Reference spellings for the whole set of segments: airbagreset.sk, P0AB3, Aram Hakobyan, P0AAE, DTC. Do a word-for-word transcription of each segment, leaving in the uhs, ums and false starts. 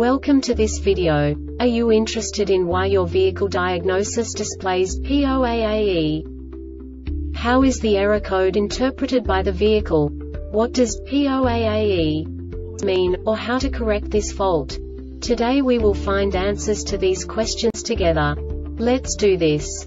Welcome to this video. Are you interested in why your vehicle diagnosis displays P zero A A E? How is the error code interpreted by the vehicle? What does P zero A A E mean, or how to correct this fault? Today we will find answers to these questions together. Let's do this.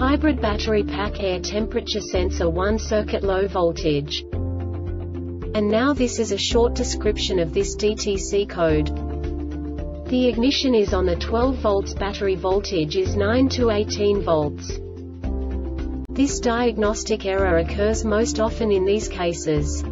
hybrid battery pack air temperature sensor one circuit low voltage. And now this is a short description of this D T C code. The ignition is on, the twelve volts battery voltage is nine to eighteen volts. This diagnostic error occurs most often in these cases.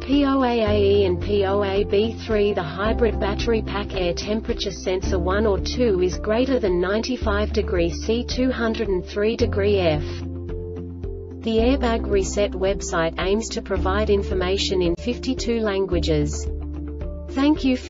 P zero A A E and P zero A B three. The hybrid battery pack air temperature sensor one or two is greater than ninety-five degrees Celsius two hundred three degrees Fahrenheit. The Airbag Reset website aims to provide information in fifty-two languages. Thank you for